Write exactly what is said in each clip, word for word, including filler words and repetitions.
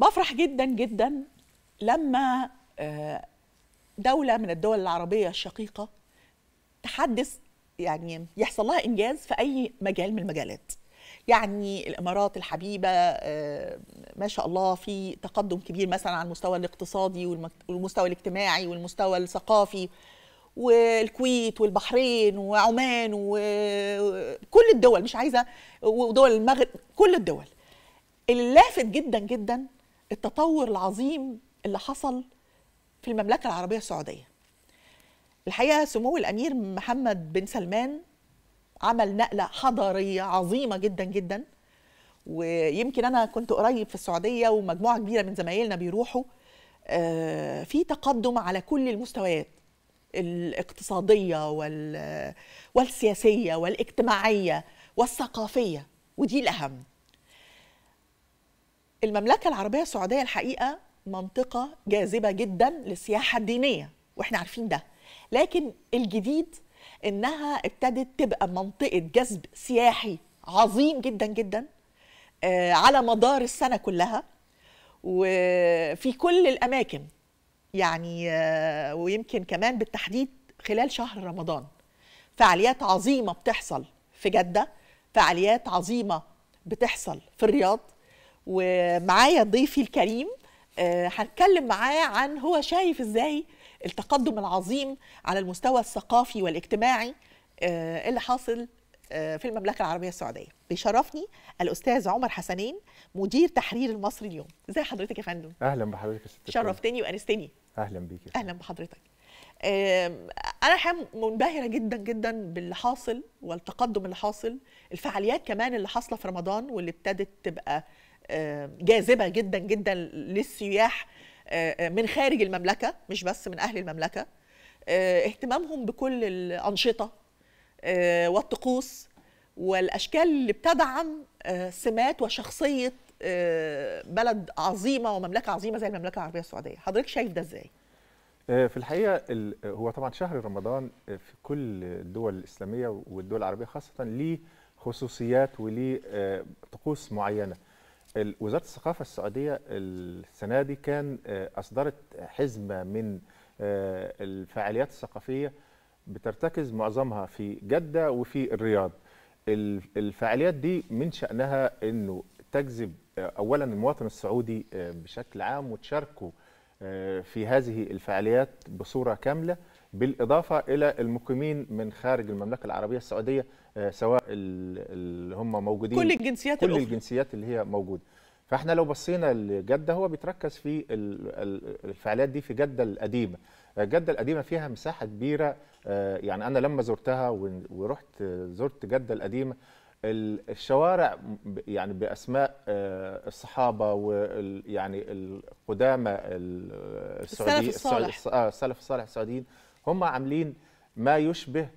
بفرح جدا جدا لما دولة من الدول العربية الشقيقة تحدث، يعني يحصل لها إنجاز في أي مجال من المجالات. يعني الإمارات الحبيبة ما شاء الله في تقدم كبير مثلا على المستوى الاقتصادي والمستوى الاجتماعي والمستوى الثقافي، والكويت والبحرين وعمان وكل الدول، مش عايزة، ودول المغرب، كل الدول. اللافت جدا جدا التطور العظيم اللي حصل في المملكة العربية السعودية. الحقيقة سمو الأمير محمد بن سلمان عمل نقلة حضارية عظيمة جدا جدا، ويمكن أنا كنت قريب في السعودية ومجموعة كبيرة من زمايلنا بيروحوا. في تقدم على كل المستويات، الاقتصادية والسياسية والاجتماعية والثقافية، ودي الأهم. المملكة العربية السعودية الحقيقة منطقة جاذبة جدا للسياحة الدينية، وإحنا عارفين ده، لكن الجديد إنها ابتدت تبقى منطقة جذب سياحي عظيم جدا جدا على مدار السنة كلها وفي كل الأماكن، يعني ويمكن كمان بالتحديد خلال شهر رمضان فعاليات عظيمة بتحصل في جدة، فعاليات عظيمة بتحصل في الرياض. ومعايا ضيفي الكريم هنتكلم معاه عن هو شايف ازاي التقدم العظيم على المستوى الثقافي والاجتماعي اللي حاصل في المملكة العربية السعودية. بيشرفني الأستاذ عمر حسنين، مدير تحرير المصري اليوم. ازي حضرتك يا فندم؟ أهلا بحضرتك يا ست، شرفتني وأنستني. أهلا بيكي. أهلا بحضرتك. أنا الحقيقة منبهرة جدا جدا باللي حاصل والتقدم اللي حاصل، الفعاليات كمان اللي حاصلة في رمضان واللي ابتدت تبقى جاذبة جدا جدا للسياح من خارج المملكة، مش بس من أهل المملكة. اهتمامهم بكل الأنشطة والطقوس والأشكال اللي بتدعم سمات وشخصية بلد عظيمة ومملكة عظيمة زي المملكة العربية السعودية. حضرتك شايف ده ازاي؟ في الحقيقة هو طبعا شهر رمضان في كل الدول الإسلامية والدول العربية خاصة ليه خصوصيات وليه طقوس معينة. وزارة الثقافة السعودية السنة دي كان أصدرت حزمة من الفعاليات الثقافية بترتكز معظمها في جدة وفي الرياض. الفعاليات دي من شأنها أنه تجذب أولا المواطن السعودي بشكل عام وتشاركه في هذه الفعاليات بصورة كاملة، بالإضافة إلى المقيمين من خارج المملكة العربية السعودية، سواء اللي هم موجودين كل الجنسيات كل الجنسيات اللي هي موجودة. فإحنا لو بصينا لجدة، هو بيتركز في الفعاليات دي في جدة القديمة. جدة القديمة فيها مساحة كبيرة، يعني أنا لما زرتها ورحت زرت جدة القديمة، الشوارع يعني بأسماء الصحابة ويعني القدامى السعوديين، السلف الصالح السعوديين، هم عاملين ما يشبه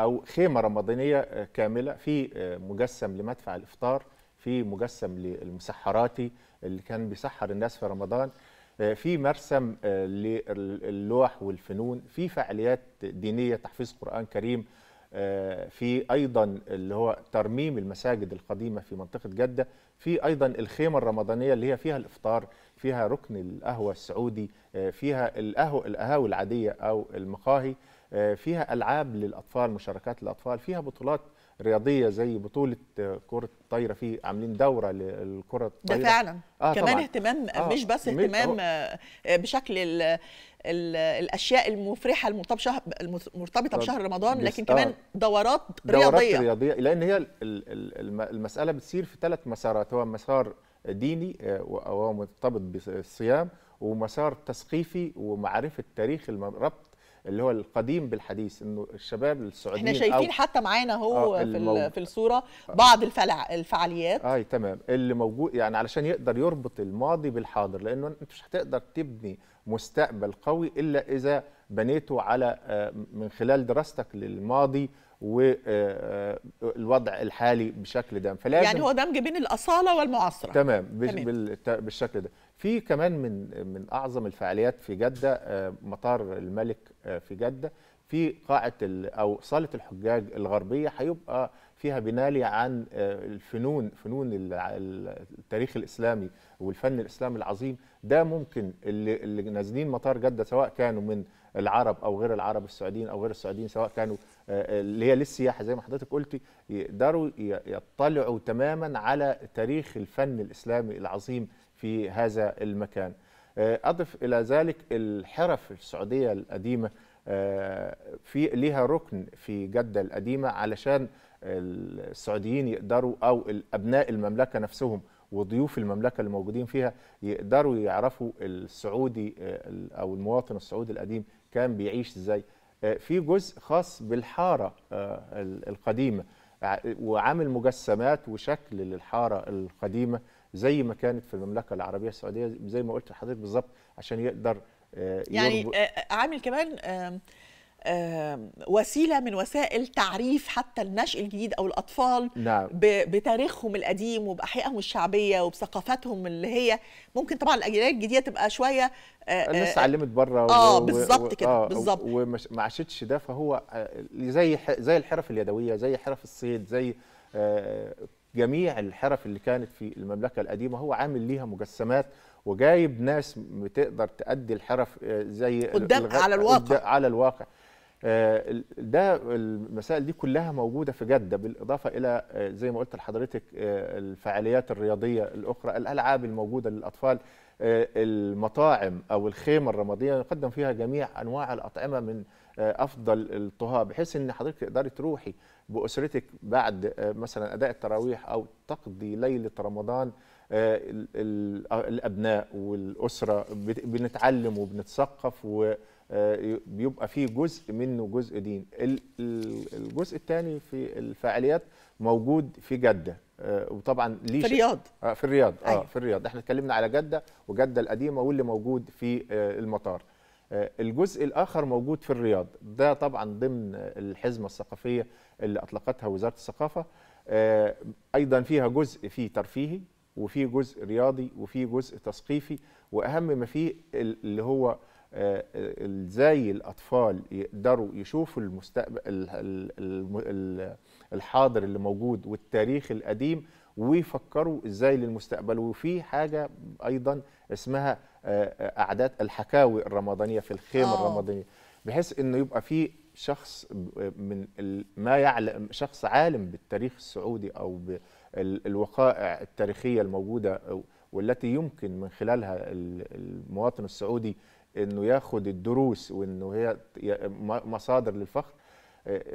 أو خيمة رمضانية كاملة، في مجسم لمدفع الإفطار، في مجسم للمسحراتي اللي كان بيسحر الناس في رمضان، في مرسم للوح والفنون، في فعاليات دينية، تحفيظ قرآن كريم، في أيضا اللي هو ترميم المساجد القديمة في منطقة جدة، في أيضا الخيمة الرمضانية اللي هي فيها الإفطار، فيها ركن القهوة السعودي، فيها القهاوي العادية أو المقاهي، فيها ألعاب للأطفال، مشاركات للأطفال، فيها بطولات رياضية زي بطولة كرة الطايرة، في عاملين دورة للكرة الطايرة. ده فعلا آه كمان طبعًا. اهتمام آه مش بس اهتمام آه بشكل ال ال الأشياء المفرحة المرتبطة بشهر رمضان، لكن كمان دورات رياضية دورات رياضية لأن هي المسألة بتصير في ثلاث مسارات، هو مسار ديني وهو مرتبط بالصيام، ومسار تثقيفي ومعرفة تاريخ الربط اللي هو القديم بالحديث، انه الشباب السعوديين احنا شايفين حتى معانا هو في في الصوره بعض الفعاليات اه تمام اللي موجود، يعني علشان يقدر يربط الماضي بالحاضر، لانه انت مش هتقدر تبني مستقبل قوي الا اذا بنيته على من خلال دراستك للماضي والوضع الحالي بشكل دام. فلازم يعني هو دمج بين الاصاله والمعاصره. تمام, تمام. بالشكل ده. في كمان من من اعظم الفعاليات في جده مطار الملك في جده، في قاعة أو صالة الحجاج الغربية هيبقى فيها بنالي عن الفنون، فنون التاريخ الإسلامي والفن الإسلامي العظيم. ده ممكن اللي, اللي نازلين مطار جدة سواء كانوا من العرب أو غير العرب، السعوديين أو غير السعوديين، سواء كانوا اللي هي للسياحة زي ما حضرتك قلتي، يقدروا يطلعوا تماما على تاريخ الفن الإسلامي العظيم في هذا المكان. أضف إلى ذلك الحرف السعودية القديمة في ليها ركن في جدة القديمة علشان السعوديين يقدروا أو أبناء المملكة نفسهم وضيوف المملكة اللي موجودين فيها يقدروا يعرفوا السعودي أو المواطن السعودي القديم كان بيعيش إزاي. في جزء خاص بالحارة القديمة وعامل مجسمات وشكل للحارة القديمة زي ما كانت في المملكة العربية السعودية زي ما قلت لحضرتك بالظبط، عشان يقدر يعني عامل كمان وسيلة من وسائل تعريف حتى النشء الجديد أو الأطفال نعم. بتاريخهم القديم وبأحيائهم الشعبية وبثقافتهم اللي هي ممكن طبعا الأجيال الجديدة تبقى شوية الناس اتعلمت بره اه بالظبط كده بالظبط وما عاشتش ده، فهو زي زي الحرف اليدوية، زي حرف الصيد، زي جميع الحرف اللي كانت في المملكة القديمة هو عامل ليها مجسمات وجايب ناس بتقدر تأدي الحرف زي قدام الغ... على الواقع على الواقع. ده المسائل دي كلها موجودة في جدة، بالإضافة إلى زي ما قلت لحضرتك الفعاليات الرياضية الأخرى، الألعاب الموجودة للأطفال، المطاعم أو الخيمة الرمادية يقدم فيها جميع أنواع الأطعمة من أفضل الطهاء، بحيث أن حضرتك تقدري تروحي بأسرتك بعد مثلا أداء التراويح أو تقضي ليلة رمضان. الأبناء والأسرة بنتعلم وبنتثقف وبيبقى فيه جزء منه جزء دين. الجزء الثاني في الفعاليات موجود في جدة وطبعا ليه في الرياض آه في الرياض اه في الرياض احنا اتكلمنا على جدة وجدة القديمة واللي موجود في المطار. الجزء الآخر موجود في الرياض، ده طبعا ضمن الحزمة الثقافية اللي أطلقتها وزارة الثقافة، أيضا فيها جزء فيه ترفيهي وفي جزء رياضي وفي جزء تثقيفي، واهم ما فيه اللي هو ازاي الاطفال يقدروا يشوفوا المستقبل الحاضر اللي موجود والتاريخ القديم ويفكروا ازاي للمستقبل. وفي حاجه ايضا اسمها اعداد الحكاوي الرمضانيه في الخيمه أوه. الرمضانيه، بحيث انه يبقى في شخص من ما يعلم شخص عالم بالتاريخ السعودي او الوقائع التاريخية الموجودة والتي يمكن من خلالها المواطن السعودي أنه ياخد الدروس وأنه هي مصادر للفخر.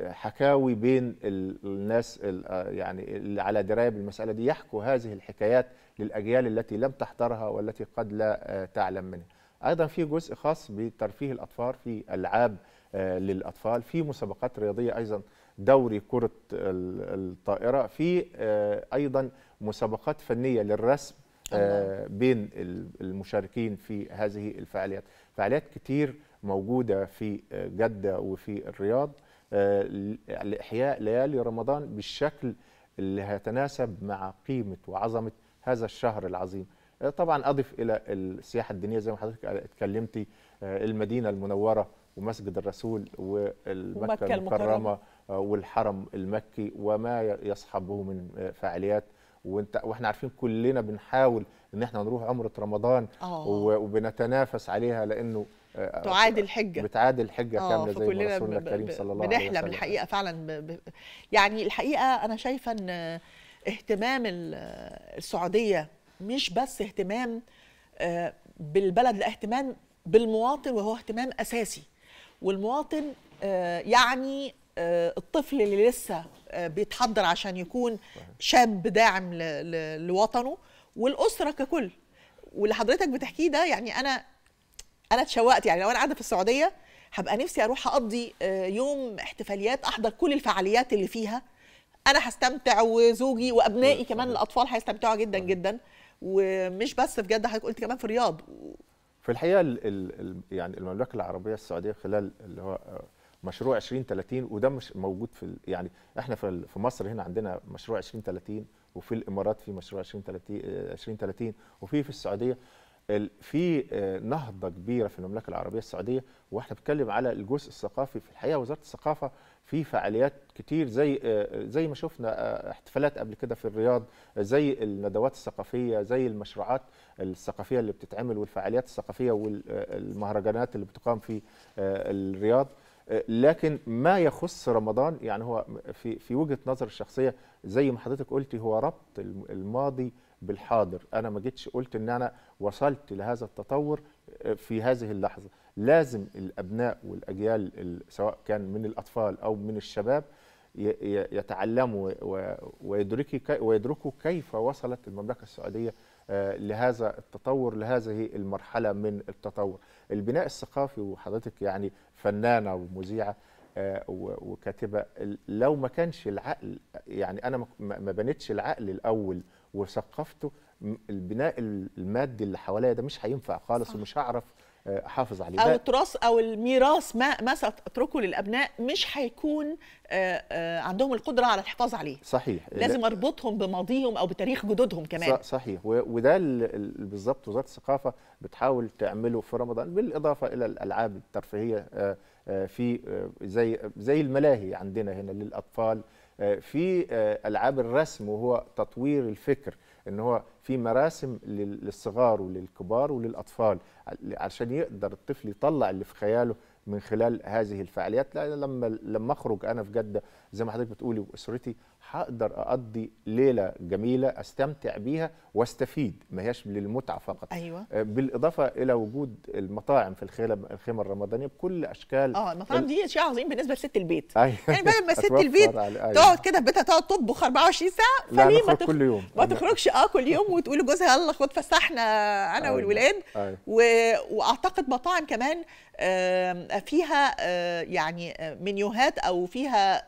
حكاوي بين الناس يعني اللي على دراية بالمسألة دي يحكوا هذه الحكايات للأجيال التي لم تحضرها والتي قد لا تعلم منها. أيضا في جزء خاص بترفيه الأطفال، في ألعاب للأطفال، في مسابقات رياضية، أيضا دوري كرة الطائرة، في أيضا مسابقات فنية للرسم بين المشاركين في هذه الفعاليات. فعاليات كتير موجودة في جدة وفي الرياض لإحياء ليالي رمضان بالشكل اللي هيتناسب مع قيمة وعظمة هذا الشهر العظيم. طبعا أضف إلى السياحة الدينية زي ما حضرتك اتكلمتي، المدينة المنورة ومسجد الرسول والمكة المكرمة والحرم المكي وما يصحبه من فعاليات، وانت واحنا عارفين كلنا بنحاول ان احنا نروح عمرة رمضان وبنتنافس عليها لانه تعادل الحجة، بتعادل الحجة كاملة زي ما رسولنا الكريم صلى الله عليه وسلم بنحلم الحقيقة فعلا. يعني الحقيقة انا شايفة ان اهتمام السعودية مش بس اهتمام بالبلد، لا اهتمام بالمواطن، وهو اهتمام اساسي. والمواطن يعني الطفل اللي لسه بيتحضر عشان يكون شاب داعم لوطنه والاسره ككل. واللي حضرتك بتحكيه ده يعني انا انا اتشوقت، يعني لو انا قاعده في السعوديه هبقى نفسي اروح اقضي يوم احتفاليات، احضر كل الفعاليات اللي فيها، انا هستمتع وزوجي وابنائي كمان الاطفال هيستمتعوا جدا جدا. ومش بس في جده، حضرتك قلت كمان في الرياض. في الحقيقه يعني المملكه العربيه السعوديه خلال اللي هو مشروع عشرين ثلاثين، وده مش موجود في يعني احنا في في مصر هنا عندنا مشروع عشرين ثلاثين، وفي الامارات في مشروع عشرين ثلاثين، وفي في السعوديه في نهضة كبيرة في المملكة العربية السعودية، واحنا بنتكلم على الجزء الثقافي. في الحقيقة وزارة الثقافة في فعاليات كتير زي زي ما شفنا احتفالات قبل كده في الرياض، زي الندوات الثقافية، زي المشروعات الثقافية اللي بتتعمل والفعاليات الثقافية والمهرجانات اللي بتقام في الرياض. لكن ما يخص رمضان، يعني هو في في وجهة نظر الشخصية زي ما حضرتك قلتي، هو ربط الماضي بالحاضر. انا ما جيتش قلت ان انا وصلت لهذا التطور في هذه اللحظة، لازم الابناء والاجيال سواء كان من الاطفال او من الشباب يتعلموا ويدركوا كيف وصلت المملكة السعودية لهذا التطور، لهذه المرحلة من التطور. البناء الثقافي، وحضرتك يعني فنانة ومذيعة وكاتبة، لو ما كانش العقل، يعني أنا ما بنتش العقل الأول وثقفته، البناء المادي اللي حواليا ده مش هينفع خالص ومش هعرف احافظ عليه، او التراث او الميراث ما ما ساتركه للابناء مش هيكون عندهم القدره على الحفاظ عليه. صحيح، لازم اربطهم بماضيهم او بتاريخ جدودهم كمان. صحيح، وده بالظبط وزاره الثقافه بتحاول تعمله في رمضان، بالاضافه الى الالعاب الترفيهيه في زي زي الملاهي عندنا هنا للاطفال، في العاب الرسم، وهو تطوير الفكر ان هو في مراسم للصغار وللكبار وللاطفال عشان يقدر الطفل يطلع اللي في خياله من خلال هذه الفعاليات. لا، لما لما اخرج انا في جده زي ما حضرتك بتقولي واسرتي، هقدر اقضي ليله جميله استمتع بيها واستفيد، ما هياش للمتعه فقط. ايوه، بالاضافه الى وجود المطاعم في الخيمه الرمضانيه بكل اشكال. اه المطاعم دي شيء عظيم بالنسبه لست البيت. أيوة. يعني بدل ما ست البيت تقعد كده في بيتها تقعد تطبخ أربعة وعشرين ساعة، فليه ما تخرج كل يوم، ما تخرجش اه كل يوم وتقول لجوزها يلا خد فسحنا انا أيوة. والولاد. أيوة. و... واعتقد مطاعم كمان فيها يعني منيوهات او فيها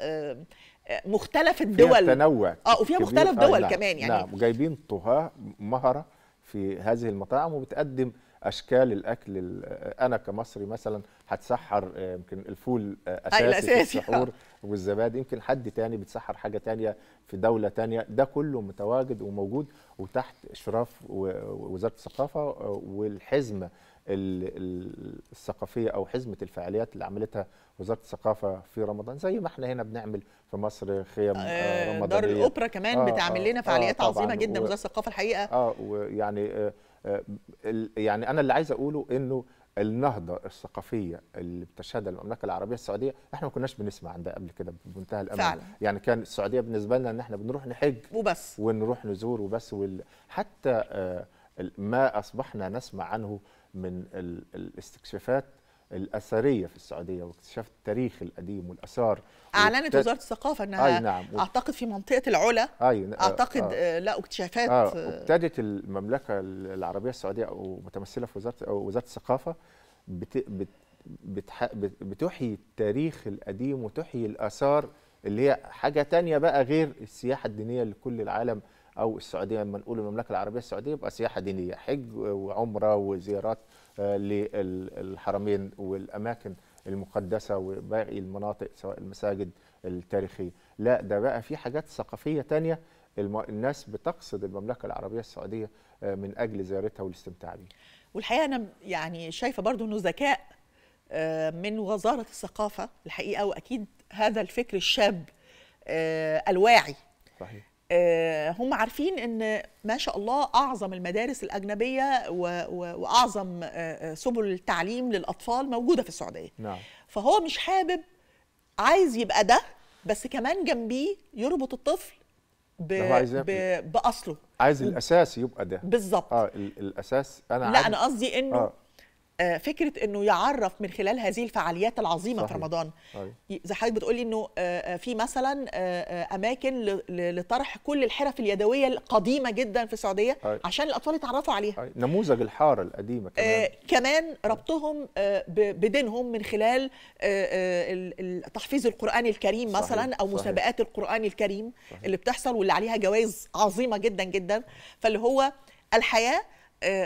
مختلف الدول، فيها تنوع اه وفيها مختلف دول آه كمان. يعني نعم، وجايبين طهاه مهره في هذه المطاعم وبتقدم اشكال الاكل. انا كمصري مثلا هتسحر يمكن الفول اساسي في السحور والزبادي، يمكن حد تاني بتسحر حاجه تانيه في دوله تانيه، ده كله متواجد وموجود وتحت اشراف وزاره الثقافه والحزمه الثقافيه او حزمه الفعاليات اللي عملتها وزاره الثقافه في رمضان، زي ما احنا هنا بنعمل في مصر خيام آه رمضانيه. دار الاوبرا كمان آه بتعمل لنا فعاليات آه عظيمه جدا وزاره الثقافه الحقيقه. اه ويعني آه يعني انا اللي عايز اقوله انه النهضه الثقافيه اللي بتشهدها المملكه العربيه السعوديه احنا ما كناش بنسمع عن ده قبل كده بمنتهى الامل. فعلا. يعني كان السعوديه بالنسبه لنا ان احنا بنروح نحج وبس ونروح نزور وبس، حتى ما اصبحنا نسمع عنه من الاستكشافات الاثريه في السعوديه واكتشاف التاريخ القديم والاثار. اعلنت والت... وزاره الثقافه انها آه نعم. اعتقد في منطقه العلا آه اعتقد آه. لا اكتشافات آه. ابتدت المملكه العربيه السعوديه ومتمثله في وزاره أو وزاره الثقافه بت... بت... بتح... بت... بتحيي التاريخ القديم وتحيي الاثار اللي هي حاجه ثانيه بقى غير السياحه الدينيه لكل العالم. او السعوديه لما نقول المملكه العربيه السعوديه يبقى سياحه دينيه، حج وعمره وزيارات للحرمين والاماكن المقدسه وباقي المناطق سواء المساجد التاريخيه. لا، ده بقى في حاجات ثقافيه تانية الناس بتقصد المملكه العربيه السعوديه من اجل زيارتها والاستمتاع بيها. والحقيقه انا يعني شايفه برضو انه ذكاء من وزاره الثقافه الحقيقه، واكيد هذا الفكر الشاب الواعي. صحيح. هم عارفين ان ما شاء الله اعظم المدارس الاجنبيه واعظم سبل التعليم للاطفال موجوده في السعوديه. نعم. فهو مش حابب، عايز يبقى ده بس كمان جنبيه يربط الطفل ب... ب... باصله. عايز الاساس يبقى ده بالظبط. اه الاساس انا لا عايز... انا قصدي انه آه. فكرة انه يعرف من خلال هذه الفعاليات العظيمة. صحيح. في رمضان زي حضرتك بتقولي انه في مثلا اماكن لطرح كل الحرف اليدوية القديمة جدا في السعودية. أي. عشان الاطفال يتعرفوا عليها. أي. نموذج الحارة القديمة كمان آه كمان ربطهم آه بدينهم من خلال آه تحفيظ القرآن الكريم. صحيح. مثلا او مسابقات القرآن الكريم. صحيح. اللي بتحصل واللي عليها جوائز عظيمة جدا جدا، فاللي هو الحياة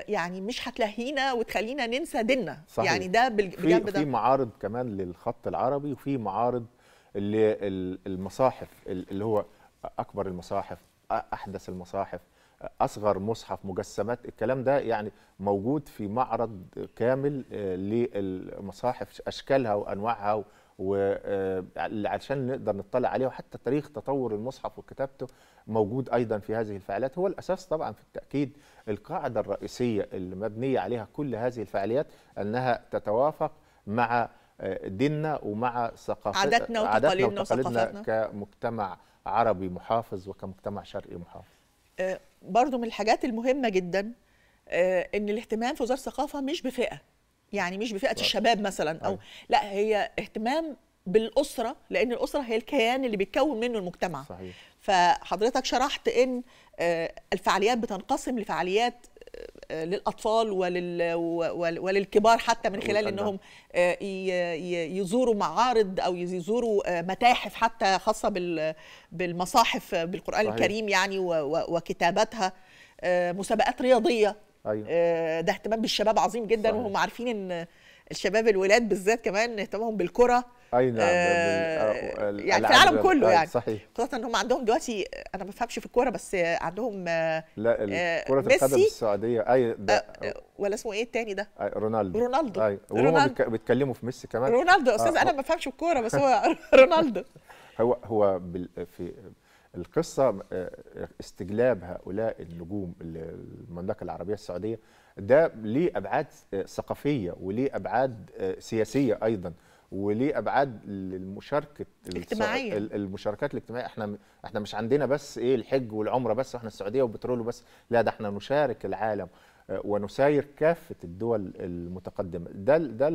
يعني مش هتلهينا وتخلينا ننسى ديننا. يعني ده بالجنب ده في معارض كمان للخط العربي، وفي معارض للمصاحف اللي هو اكبر المصاحف، احدث المصاحف، أصغر مصحف، مجسمات، الكلام ده يعني موجود في معرض كامل للمصاحف أشكالها وأنواعها، وعشان نقدر نطلع عليها، وحتى تاريخ تطور المصحف وكتابته موجود أيضا في هذه الفعاليات. هو الأساس طبعا في التأكيد القاعدة الرئيسية اللي مبنية عليها كل هذه الفعاليات أنها تتوافق مع ديننا ومع ثقافتنا عاداتنا وتقاليدنا وثقافتنا كمجتمع عربي محافظ وكمجتمع شرقي محافظ. آه برضو من الحاجات المهمة جدا آه ان الاهتمام في وزارة الثقافة مش بفئة، يعني مش بفئة الشباب مثلا، او لا، هي اهتمام بالأسرة، لان الأسرة هي الكيان اللي بيتكون منه المجتمع. صحيح. فحضرتك شرحت ان آه الفعاليات بتنقسم لفعاليات للأطفال ولل... وللكبار، حتى من خلال أنهم يزوروا معارض أو يزوروا متاحف حتى خاصة بالمصاحف بالقرآن. صحيح. الكريم يعني وكتاباتها، مسابقات رياضية. أيوة. ده اهتمام بالشباب عظيم جدا. صحيح. وهم عارفين أن الشباب الولاد بالذات كمان اهتمامهم بالكرة. أي نعم. آه يعني في العالم كله يعني. صحيح. خاصة أنهم عندهم دلوقتي، أنا ما بفهمش في الكورة، بس عندهم آه لا كرة القدم السعودية. أي ده آه ولا اسمه إيه التاني ده؟ آه رونالدو. رونالدو. أي وهم بيتكلموا في ميسي كمان. رونالدو يا أستاذ. آه أنا ما بفهمش في الكورة بس هو رونالدو. هو هو في القصة استجلاب هؤلاء النجوم للمملكة العربية السعودية ده ليه أبعاد ثقافية وليه أبعاد سياسية أيضا، وليه ابعاد للمشاركه الاجتماعيه، المشاركات الاجتماعيه. احنا احنا مش عندنا بس ايه الحج والعمره بس، واحنا السعوديه وبترول بس، لا، ده احنا نشارك العالم ونساير كافه الدول المتقدمه. ده ده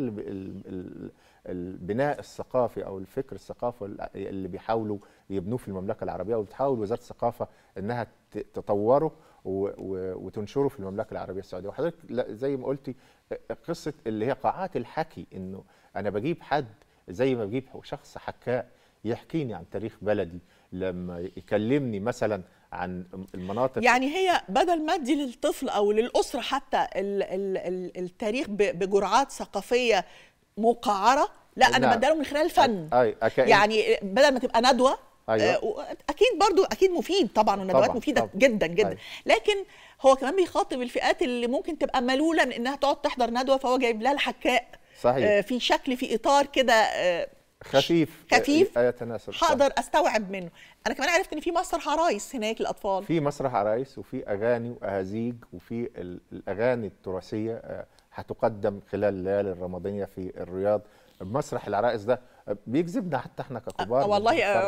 البناء الثقافي او الفكر الثقافي اللي بيحاولوا يبنوه في المملكه العربيه، وبتحاول وزاره الثقافه انها تطوره وتنشره في المملكه العربيه السعوديه. وحضرتك زي ما قلتي قصه اللي هي قاعات الحكي، انه انا بجيب حد زي ما بجيب شخص حكاء يحكيني عن تاريخ بلدي، لما يكلمني مثلا عن المناطق. يعني هي بدل ما ادي للطفل او للاسره حتى ال ال ال التاريخ بجرعات ثقافيه مقعره، لا، انا بديله من خلال الفن. يعني بدل ما تبقى ندوه. أيوة. اكيد برضو اكيد مفيد طبعا، والندوات مفيده طبعًا. جدا جدا. أيوة. لكن هو كمان بيخاطب الفئات اللي ممكن تبقى ملوله من انها تقعد تحضر ندوه، فهو جايب لها الحكاء. صحيح. آه في شكل، في اطار كده آه خفيف خفيف هقدر استوعب منه. انا كمان عرفت ان في مسرح عرايس هناك للاطفال، في مسرح عرايس وفي اغاني واهازيج، وفي الاغاني التراثيه آه هتقدم خلال الليالي الرمضانيه في الرياض. مسرح العرائس ده بيجذبنا حتى احنا ككبار. والله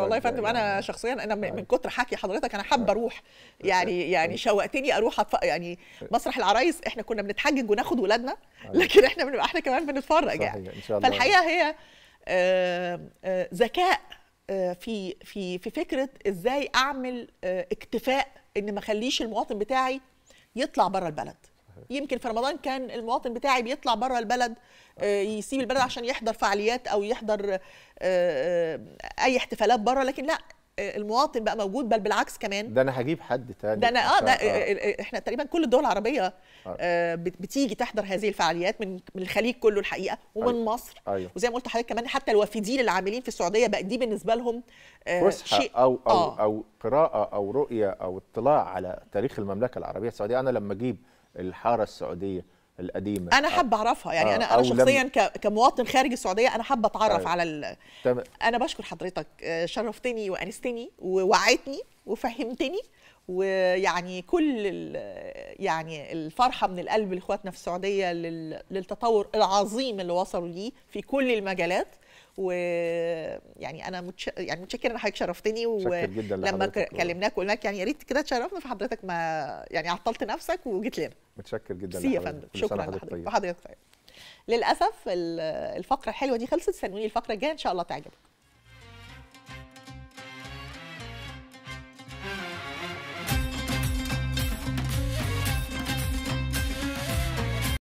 والله يا فندم، انا شخصيا انا من كتر حكي حضرتك انا حابه اروح، يعني يعني شوقتني اروح أتفق. يعني مسرح العرايس احنا كنا بنتحجج وناخد ولادنا، لكن احنا بنبقى احنا كمان بنتفرج يعني. ان شاء الله. فالحقيقه هي ذكاء في في في فكره ازاي اعمل اكتفاء، ان ما اخليش المواطن بتاعي يطلع بره البلد. يمكن في رمضان كان المواطن بتاعي بيطلع بره البلد، يسيب البلد عشان يحضر فعاليات او يحضر اي احتفالات بره، لكن لا، المواطن بقى موجود، بل بالعكس كمان. ده انا هجيب حد تاني. ده انا اه ده آه. احنا تقريبا كل الدول العربيه آه. بتيجي تحضر هذه الفعاليات من من الخليج كله الحقيقه، ومن أيوه. مصر. أيوه. وزي ما قلت لحضرتك كمان حتى الوافدين اللي عاملين في السعوديه بقى دي بالنسبه لهم آه شيء او او آه. او قراءه او رؤيه او اطلاع على تاريخ المملكه العربيه السعوديه. انا لما اجيب الحاره السعوديه القديمه انا حابه اعرفها، يعني انا انا شخصيا كمواطن خارج السعوديه انا حابه اتعرف على ال... انا بشكر حضرتك، شرفتني وانستني ووعيتني وفهمتني، ويعني كل يعني الفرحه من القلب لاخواتنا في السعوديه لل... للتطور العظيم اللي وصلوا ليه في كل المجالات. ويعني انا متش... يعني متشكره لحضرتك، شرفتني، ولما كلمناك وقلنا لك يعني يا ريت كده تشرفنا، فحضرتك ما يعني عطلت نفسك وجيت لنا. متشكر جدا لحضرتك يا فندم. شكرا لحضرتك. وحضرتك للاسف الفقره الحلوه دي خلصت، استنوني الفقره الجايه ان شاء الله تعجبكم.